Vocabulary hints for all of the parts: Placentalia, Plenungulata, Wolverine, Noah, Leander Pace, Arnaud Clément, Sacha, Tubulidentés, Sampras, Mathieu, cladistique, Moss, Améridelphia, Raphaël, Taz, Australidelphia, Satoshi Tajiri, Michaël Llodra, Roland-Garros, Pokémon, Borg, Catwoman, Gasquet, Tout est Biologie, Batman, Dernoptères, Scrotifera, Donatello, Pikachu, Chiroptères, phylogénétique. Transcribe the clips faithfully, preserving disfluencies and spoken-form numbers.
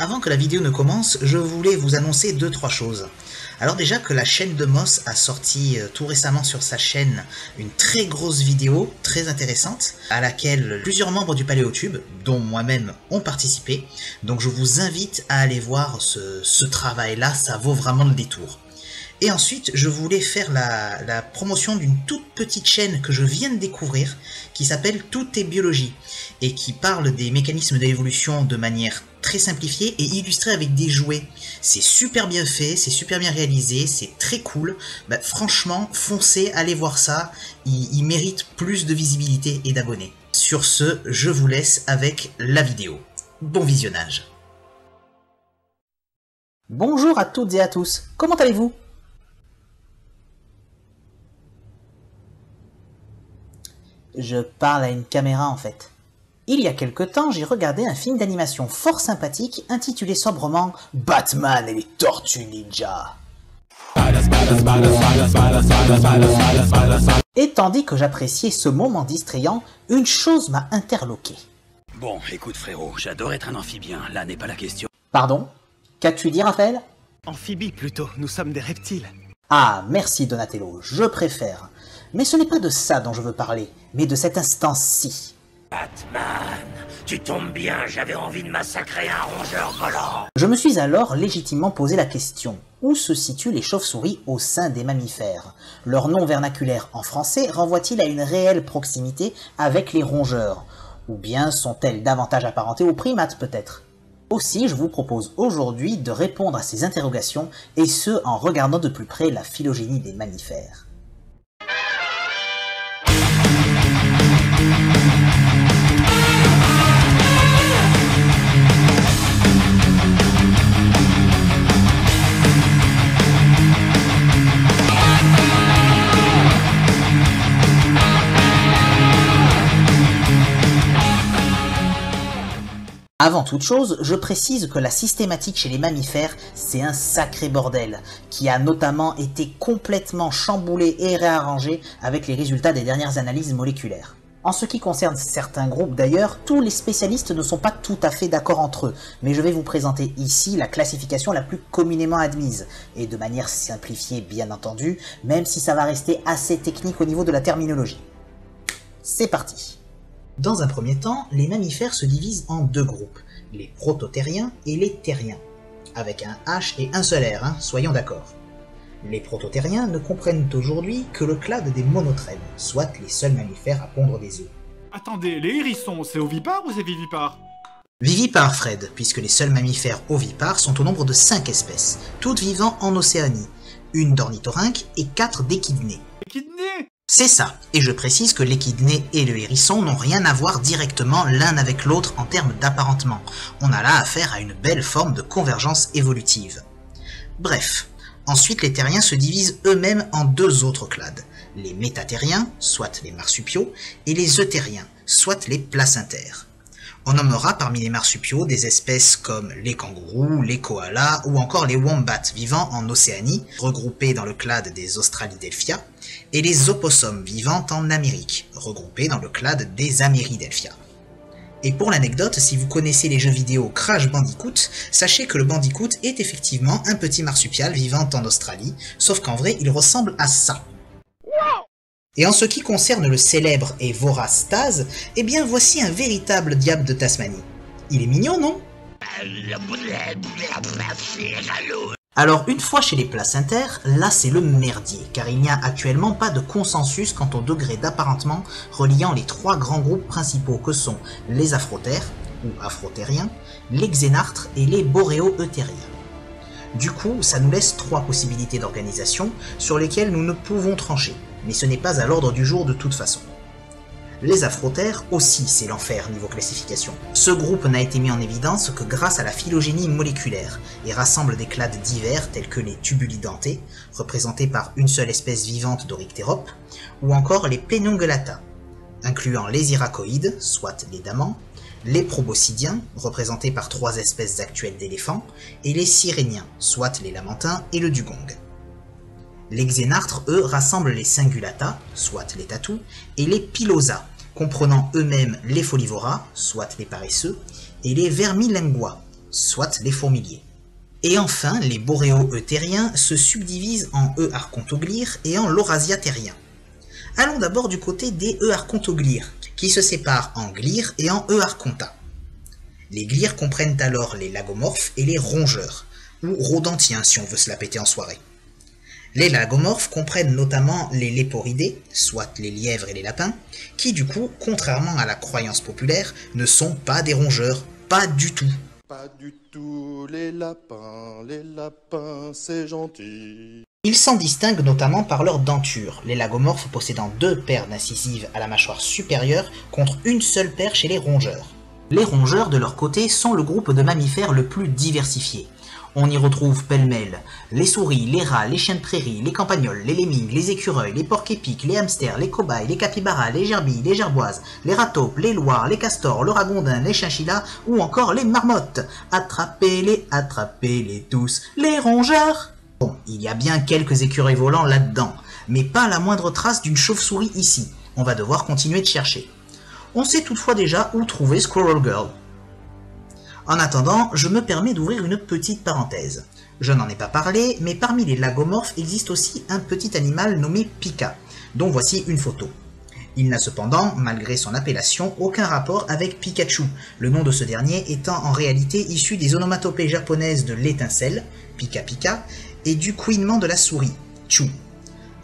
Avant que la vidéo ne commence, je voulais vous annoncer deux trois choses. Alors déjà que la chaîne de Moss a sorti tout récemment sur sa chaîne une très grosse vidéo, très intéressante, à laquelle plusieurs membres du Paléotube, dont moi-même, ont participé. Donc je vous invite à aller voir ce, ce travail-là, ça vaut vraiment le détour. Et ensuite, je voulais faire la, la promotion d'une toute petite chaîne que je viens de découvrir, qui s'appelle Tout est Biologie, et qui parle des mécanismes d'évolution de manière très simplifiée et illustrée avec des jouets. C'est super bien fait, c'est super bien réalisé, c'est très cool. Bah, franchement, foncez, allez voir ça, il, il mérite plus de visibilité et d'abonnés. Sur ce, je vous laisse avec la vidéo. Bon visionnage. Bonjour à toutes et à tous, comment allez-vous ? Je parle à une caméra en fait. Il y a quelque temps, j'ai regardé un film d'animation fort sympathique intitulé sobrement « Batman et les Tortues Ninja ». Et tandis que j'appréciais ce moment distrayant, une chose m'a interloqué. Bon, écoute frérot, j'adore être un amphibien, là n'est pas la question. Pardon? Qu'as-tu dit Raphaël? Amphibie plutôt, nous sommes des reptiles. Ah, merci Donatello, je préfère. Mais ce n'est pas de ça dont je veux parler, mais de cet instant-ci. Batman, tu tombes bien, j'avais envie de massacrer un rongeur volant. Je me suis alors légitimement posé la question, où se situent les chauves-souris au sein des mammifères? Leur nom vernaculaire en français renvoie-t-il à une réelle proximité avec les rongeurs? Ou bien sont-elles davantage apparentées aux primates peut-être? Aussi, je vous propose aujourd'hui de répondre à ces interrogations, et ce en regardant de plus près la phylogénie des mammifères. Avant toute chose, je précise que la systématique chez les mammifères, c'est un sacré bordel, qui a notamment été complètement chamboulé et réarrangé avec les résultats des dernières analyses moléculaires. En ce qui concerne certains groupes d'ailleurs, tous les spécialistes ne sont pas tout à fait d'accord entre eux, mais je vais vous présenter ici la classification la plus communément admise, et de manière simplifiée bien entendu, même si ça va rester assez technique au niveau de la terminologie. C'est parti! Dans un premier temps, les mammifères se divisent en deux groupes, les prototériens et les terriens, avec un H et un seul R, hein, soyons d'accord. Les prototériens ne comprennent aujourd'hui que le clade des monotrèmes, soit les seuls mammifères à pondre des œufs. Attendez, les hérissons, c'est ovipares ou c'est vivipare? Vivipare, Fred, puisque les seuls mammifères ovipares sont au nombre de cinq espèces, toutes vivant en Océanie, une d'ornithorynque et quatre d'échidnés. Échidnés? C'est ça, et je précise que l'échidné et le hérisson n'ont rien à voir directement l'un avec l'autre en termes d'apparentement. On a là affaire à une belle forme de convergence évolutive. Bref, ensuite les terriens se divisent eux-mêmes en deux autres clades, les métatériens, soit les marsupiaux, et les euthériens, soit les placentaires. On nommera parmi les marsupiaux des espèces comme les kangourous, les koalas ou encore les wombats vivant en Océanie, regroupés dans le clade des Australidelphia, et les opossums vivant en Amérique, regroupés dans le clade des Améridelphia. Et pour l'anecdote, si vous connaissez les jeux vidéo Crash Bandicoot, sachez que le bandicoot est effectivement un petit marsupial vivant en Australie, sauf qu'en vrai il ressemble à ça. Et en ce qui concerne le célèbre et vorace Taz, eh bien voici un véritable diable de Tasmanie. Il est mignon, non? Alors une fois chez les placentaires, là c'est le merdier, car il n'y a actuellement pas de consensus quant au degré d'apparentement reliant les trois grands groupes principaux que sont les afrotaires, ou afrotériens, les xénartres et les boréo-eutériens. Du coup, ça nous laisse trois possibilités d'organisation sur lesquelles nous ne pouvons trancher. Mais ce n'est pas à l'ordre du jour de toute façon. Les Afrotaires aussi c'est l'enfer niveau classification. Ce groupe n'a été mis en évidence que grâce à la phylogénie moléculaire, et rassemble des clades divers tels que les Tubulidentés, représentés par une seule espèce vivante d'Orictérope, ou encore les Plenungulata, incluant les Iracoïdes, soit les damans, les Proboscidiens, représentés par trois espèces actuelles d'éléphants, et les Siréniens, soit les Lamantins et le Dugong. Les xénartres, eux, rassemblent les Cingulata, soit les tatous, et les Pilosa, comprenant eux-mêmes les folivora, soit les paresseux, et les Vermilingua, soit les fourmiliers. Et enfin, les boréo-eutériens se subdivisent en E-archontoglires et en laurasiatériens. Allons d'abord du côté des E-archontoglires, qui se séparent en glires et en E-archonta. Les glires comprennent alors les lagomorphes et les rongeurs, ou rodentiens si on veut se la péter en soirée. Les lagomorphes comprennent notamment les léporidés, soit les lièvres et les lapins, qui du coup, contrairement à la croyance populaire, ne sont pas des rongeurs, pas du tout. Pas du tout, les lapins, les lapins, c'est gentil. Ils s'en distinguent notamment par leur denture, les lagomorphes possédant deux paires d'incisives à la mâchoire supérieure contre une seule paire chez les rongeurs. Les rongeurs, de leur côté, sont le groupe de mammifères le plus diversifié. On y retrouve pêle-mêle les souris, les rats, les chiens de prairie, les campagnols, les lemmings, les écureuils, les porcs-épics, les hamsters, les cobayes, les capybaras, les gerbilles, les gerboises, les rataupes, les loirs, les castors, le ragondin, les chinchillas ou encore les marmottes. Attrapez-les, attrapez-les tous, les rongeurs! Bon, il y a bien quelques écureuils volants là-dedans, mais pas la moindre trace d'une chauve-souris ici. On va devoir continuer de chercher. On sait toutefois déjà où trouver Squirrel Girl. En attendant, je me permets d'ouvrir une petite parenthèse. Je n'en ai pas parlé, mais parmi les lagomorphes existe aussi un petit animal nommé Pika, dont voici une photo. Il n'a cependant, malgré son appellation, aucun rapport avec Pikachu, le nom de ce dernier étant en réalité issu des onomatopées japonaises de l'étincelle, Pika Pika, et du couinement de la souris, Chu.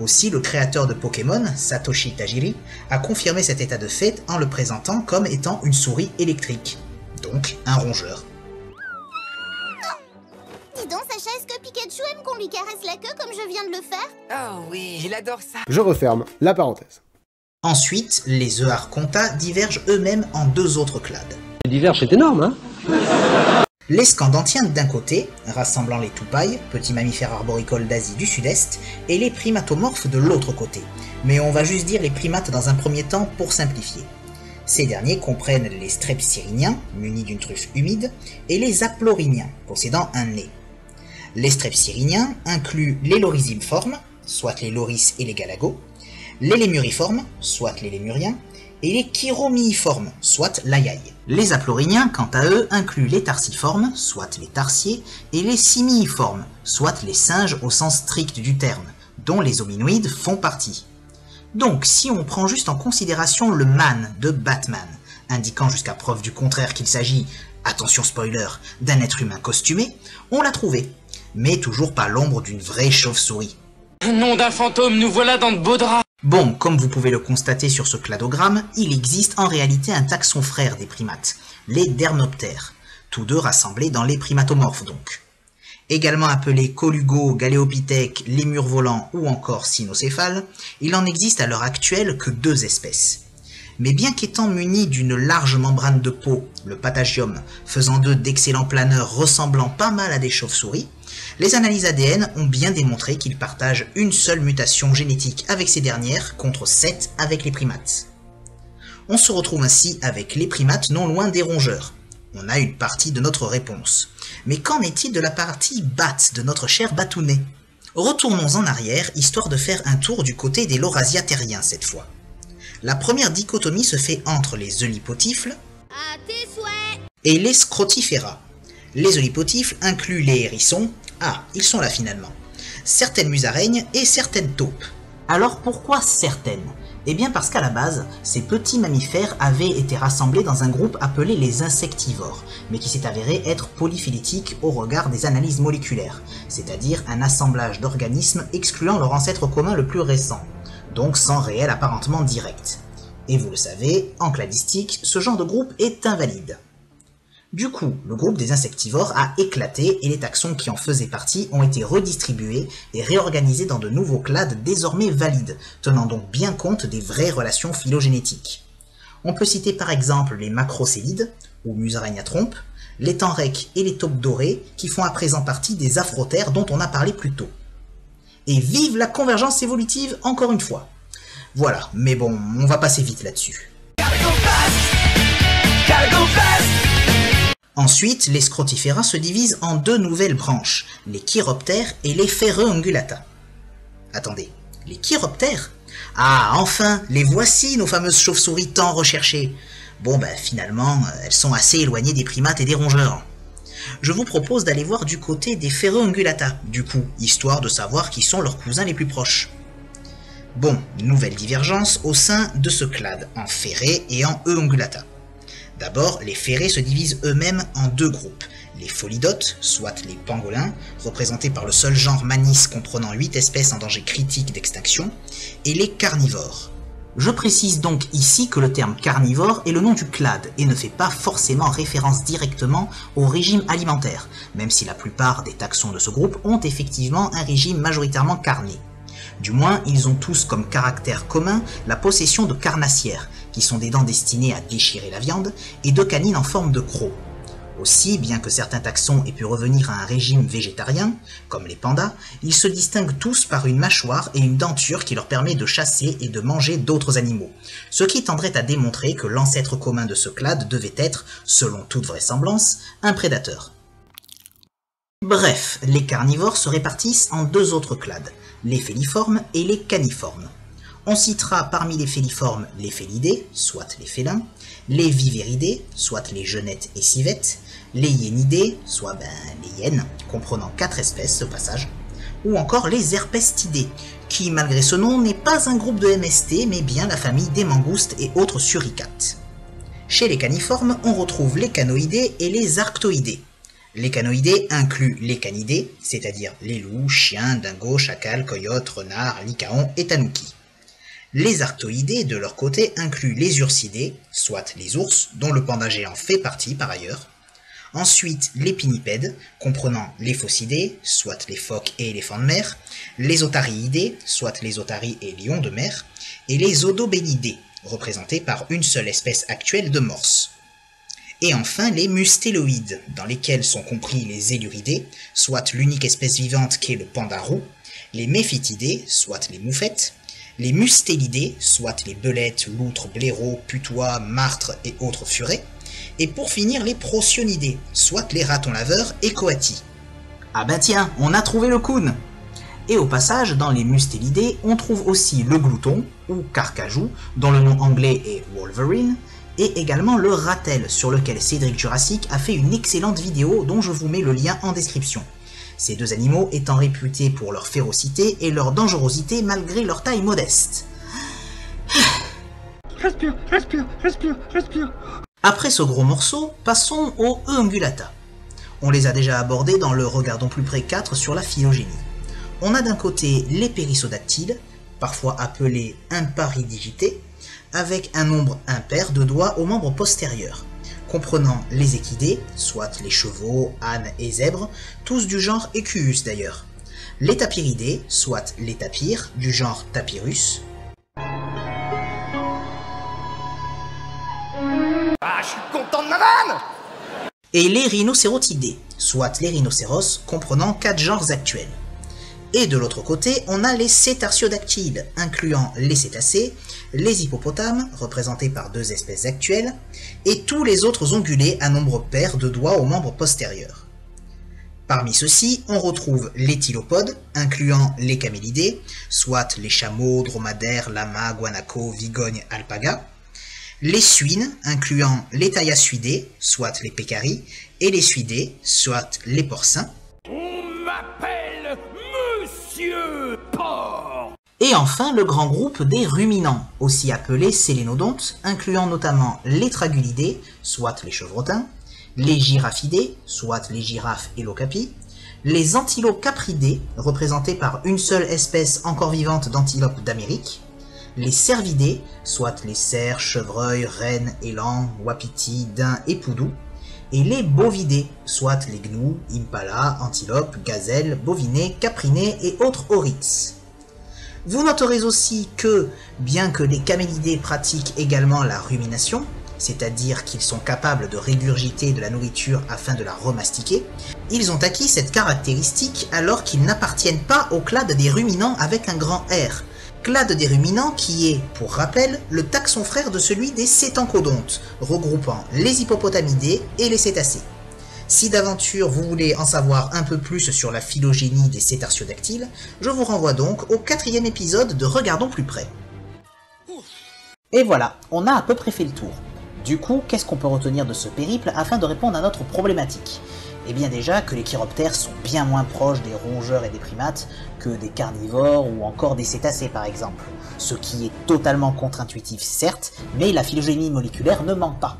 Aussi, le créateur de Pokémon, Satoshi Tajiri, a confirmé cet état de fait en le présentant comme étant une souris électrique. Donc, un rongeur. Non. Dis donc, Sacha, est-ce que Pikachu aime qu'on lui caresse la queue comme je viens de le faire? Oh oui, il adore ça. Je referme la parenthèse. Ensuite, les E-archonta divergent eux-mêmes en deux autres clades. Les divergent, c'est énorme, hein? Les scandantiens d'un côté, rassemblant les toupailles, petits mammifères arboricoles d'Asie du Sud-Est, et les primatomorphes de l'autre côté. Mais on va juste dire les primates dans un premier temps pour simplifier. Ces derniers comprennent les strepsiriniens, munis d'une truffe humide, et les aploriniens, possédant un nez. Les strepsiriniens incluent les lorisiformes, soit les loris et les galagos, les lémuriformes, soit les lémuriens, et les chiromiiformes, soit l'aiaï. Les aploriniens, quant à eux, incluent les tarsiformes, soit les tarsiers, et les simiiformes, soit les singes au sens strict du terme, dont les hominoïdes font partie. Donc, si on prend juste en considération le man de Batman, indiquant jusqu'à preuve du contraire qu'il s'agit, attention spoiler, d'un être humain costumé, on l'a trouvé, mais toujours pas l'ombre d'une vraie chauve-souris. Nom d'un fantôme, nous voilà dans de beaux draps. Bon, comme vous pouvez le constater sur ce cladogramme, il existe en réalité un taxon frère des primates, les Dernoptères, tous deux rassemblés dans les primatomorphes donc. Également appelés colugos, galéopithèques, lémures volants ou encore cynocéphales, il n'en existe à l'heure actuelle que deux espèces. Mais bien qu'étant munis d'une large membrane de peau, le patagium, faisant d'eux d'excellents planeurs ressemblant pas mal à des chauves-souris, les analyses A D N ont bien démontré qu'ils partagent une seule mutation génétique avec ces dernières contre sept avec les primates. On se retrouve ainsi avec les primates non loin des rongeurs. On a une partie de notre réponse. Mais qu'en est-il de la partie bat de notre cher Batounet? Retournons en arrière, histoire de faire un tour du côté des laurasiatériens cette fois. La première dichotomie se fait entre les eulipotifles à tes souhaits et les scrotifera. Les eulipotifles incluent les hérissons, ah, ils sont là finalement, certaines musaraignes et certaines taupes. Alors pourquoi certaines? Eh bien parce qu'à la base, ces petits mammifères avaient été rassemblés dans un groupe appelé les insectivores, mais qui s'est avéré être polyphylétique au regard des analyses moléculaires, c'est-à-dire un assemblage d'organismes excluant leur ancêtre commun le plus récent, donc sans réel apparentement direct. Et vous le savez, en cladistique, ce genre de groupe est invalide. Du coup, le groupe des insectivores a éclaté et les taxons qui en faisaient partie ont été redistribués et réorganisés dans de nouveaux clades désormais valides, tenant donc bien compte des vraies relations phylogénétiques. On peut citer par exemple les macrocélides, ou musaraignes à trompe, les tenrecs et les taupes dorées, qui font à présent partie des afrothères dont on a parlé plus tôt. Et vive la convergence évolutive encore une fois! Voilà, mais bon, on va passer vite là-dessus. Ensuite, les scrotifera se divisent en deux nouvelles branches, les chiroptères et les ferreungulata. Attendez, les chiroptères? Ah, enfin, les voici nos fameuses chauves-souris tant recherchées. Bon ben, finalement, elles sont assez éloignées des primates et des rongeurs. je vous propose d'aller voir du côté des Ferruungulata, du coup, histoire de savoir qui sont leurs cousins les plus proches. Bon, nouvelle divergence au sein de ce clade, en ferrés et en eungulata. D'abord, les ferrés se divisent eux-mêmes en deux groupes, les folidotes, soit les pangolins, représentés par le seul genre Manis comprenant huit espèces en danger critique d'extinction, et les carnivores. Je précise donc ici que le terme carnivore est le nom du clade et ne fait pas forcément référence directement au régime alimentaire, même si la plupart des taxons de ce groupe ont effectivement un régime majoritairement carné. Du moins, ils ont tous comme caractère commun la possession de carnassières, qui sont des dents destinées à déchirer la viande, et de canines en forme de crocs. Aussi, bien que certains taxons aient pu revenir à un régime végétarien, comme les pandas, ils se distinguent tous par une mâchoire et une denture qui leur permet de chasser et de manger d'autres animaux, ce qui tendrait à démontrer que l'ancêtre commun de ce clade devait être, selon toute vraisemblance, un prédateur. Bref, les carnivores se répartissent en deux autres clades, les féliformes et les caniformes. On citera parmi les féliformes les félidés, soit les félins, les vivéridés, soit les genettes et civettes, les hyénidés, soit ben, les hyènes, comprenant quatre espèces ce passage, ou encore les herpestidés, qui malgré ce nom n'est pas un groupe de M S T mais bien la famille des mangoustes et autres suricates. Chez les caniformes, on retrouve les canoïdés et les arctoïdés. Les canoïdés incluent les canidés, c'est-à-dire les loups, chiens, dingos, chacals, coyotes, renards, lycaons et tanuki. Les arctoïdés, de leur côté, incluent les ursidés, soit les ours, dont le panda géant fait partie par ailleurs. Ensuite, les pinnipèdes, comprenant les phocidés, soit les phoques et éléphants de mer, les otariidés, soit les otaries et lions de mer, et les odobénidés, représentés par une seule espèce actuelle de morse. Et enfin les mustéloïdes, dans lesquels sont compris les éluridés, soit l'unique espèce vivante qu'est le panda roux, les méphitidés, soit les moufettes, les mustélidés, soit les belettes, loutres, blaireaux, putois, martres et autres furets, et pour finir les procyon idés, soit les ratons laveurs et coatis. Ah ben tiens, on a trouvé le coon. Et au passage, dans les mustélidés, on trouve aussi le glouton, ou carcajou, dont le nom anglais est Wolverine, et également le Ratel, sur lequel Cédric Jurassic a fait une excellente vidéo dont je vous mets le lien en description. Ces deux animaux étant réputés pour leur férocité et leur dangerosité malgré leur taille modeste. Respire, respire, respire, respire. Après ce gros morceau, passons aux Eungulata. On les a déjà abordés dans le Regardons plus près quatre sur la phylogénie. On a d'un côté les périssodactyles, parfois appelés imparidigités, avec un nombre impair de doigts aux membres postérieurs, comprenant les équidés, soit les chevaux, ânes et zèbres, tous du genre Equus d'ailleurs, les tapiridés, soit les tapirs, du genre Tapirus, ah, je suis content de ma vanne, et les rhinocérotidés, soit les rhinocéros, comprenant quatre genres actuels. Et de l'autre côté, on a les cétartiodactyles, incluant les cétacés, les hippopotames, représentés par deux espèces actuelles, et tous les autres ongulés à nombre pair de doigts aux membres postérieurs. Parmi ceux-ci, on retrouve les thylopodes, incluant les camélidés, soit les chameaux, dromadaires, lamas, guanacos, vigognes, alpagas, les suines, incluant les thaiasuidés, soit les pécaris, et les suidés, soit les porcins. Et enfin le grand groupe des ruminants, aussi appelés sélénodontes, incluant notamment les tragulidés, soit les chevrotins, les girafidés, soit les girafes et l'ocapi, les antilocapridés, représentés par une seule espèce encore vivante d'antilope d'Amérique, les cervidés, soit les cerfs, chevreuils, rennes, élans, wapitis, daims et poudous, et les bovidés, soit les gnous, impalas, antilopes, gazelles, bovinés, caprinés et autres oryx. Vous noterez aussi que, bien que les camélidés pratiquent également la rumination, c'est-à-dire qu'ils sont capables de régurgiter de la nourriture afin de la remastiquer, ils ont acquis cette caractéristique alors qu'ils n'appartiennent pas au clade des ruminants avec un grand R, clade des ruminants qui est, pour rappel, le taxon frère de celui des cétancodontes, regroupant les hippopotamidés et les cétacés. Si d'aventure vous voulez en savoir un peu plus sur la phylogénie des cétartiodactyles, je vous renvoie donc au quatrième épisode de Regardons plus près. Et voilà, on a à peu près fait le tour. Du coup, qu'est-ce qu'on peut retenir de ce périple afin de répondre à notre problématique ? Eh bien déjà que les chiroptères sont bien moins proches des rongeurs et des primates que des carnivores ou encore des cétacés par exemple. Ce qui est totalement contre-intuitif certes, mais la phylogénie moléculaire ne manque pas.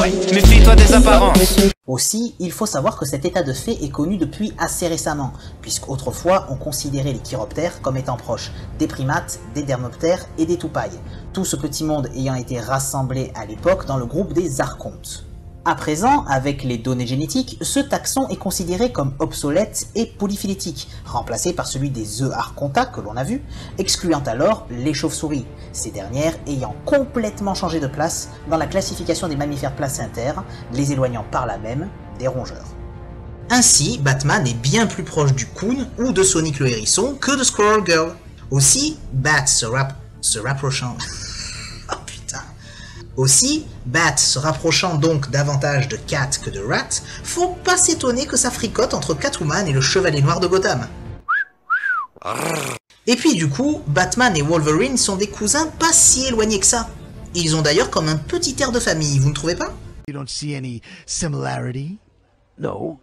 Ouais, méfie-toi des apparences. Aussi, il faut savoir que cet état de fait est connu depuis assez récemment, puisqu'autrefois on considérait les chiroptères comme étant proches des primates, des dermoptères et des toupailles, tout ce petit monde ayant été rassemblé à l'époque dans le groupe des archontes. À présent, avec les données génétiques, ce taxon est considéré comme obsolète et polyphylétique, remplacé par celui des œufs archonta que l'on a vu, excluant alors les chauves-souris, ces dernières ayant complètement changé de place dans la classification des mammifères placentaires, les éloignant par là même des rongeurs. Ainsi, Batman est bien plus proche du coon ou de Sonic le hérisson que de Squirrel Girl. Aussi, Bat se, rap se rapprochant... Aussi, Bat se rapprochant donc davantage de Cat que de Rat, faut pas s'étonner que ça fricote entre Catwoman et le Chevalier Noir de Gotham. Et puis du coup, Batman et Wolverine sont des cousins pas si éloignés que ça. Ils ont d'ailleurs comme un petit air de famille, vous ne trouvez pas? You don't see any similarity? No.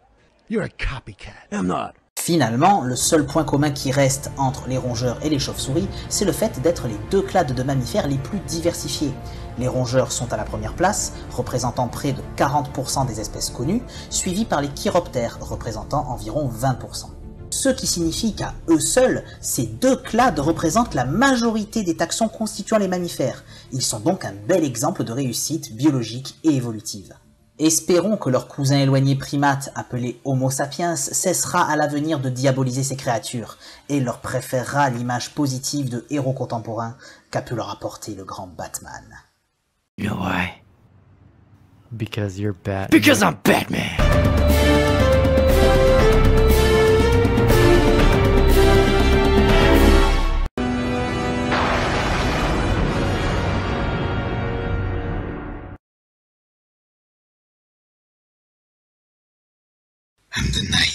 You're a copycat. I'm not. Finalement, le seul point commun qui reste entre les rongeurs et les chauves-souris, c'est le fait d'être les deux clades de mammifères les plus diversifiés. Les rongeurs sont à la première place, représentant près de quarante pour cent des espèces connues, suivis par les chiroptères, représentant environ vingt pour cent. Ce qui signifie qu'à eux seuls, ces deux clades représentent la majorité des taxons constituant les mammifères. Ils sont donc un bel exemple de réussite biologique et évolutive. Espérons que leur cousin éloigné primate, appelé Homo sapiens, cessera à l'avenir de diaboliser ces créatures, et leur préférera l'image positive de héros contemporains qu'a pu leur apporter le grand Batman. You know why? Because you're Batman. Because I'm Batman! I'm the knight.